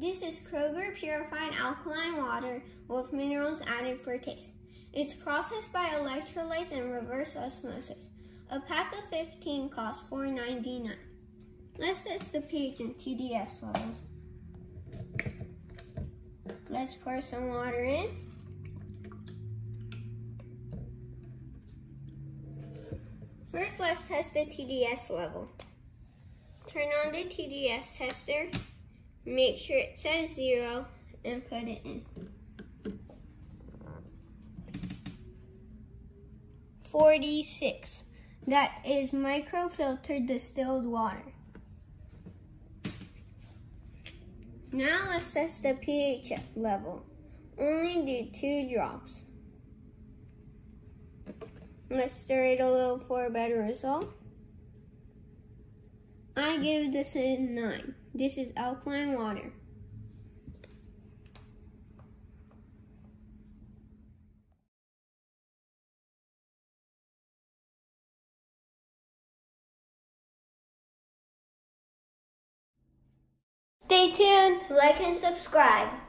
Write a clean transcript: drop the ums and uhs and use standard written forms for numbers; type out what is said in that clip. This is Kroger purified alkaline water with minerals added for taste. It's processed by electrolytes and reverse osmosis. A pack of 15 costs $4.99. Let's test the pH and TDS levels. Let's pour some water in. First, let's test the TDS level. Turn on the TDS tester, make sure it says 0, and put it in. 46. That is microfiltered distilled water. Now let's test the pH level. Only do 2 drops. Let's stir it a little for a better result. I give this a 9. This is alkaline water. Stay tuned, like and subscribe.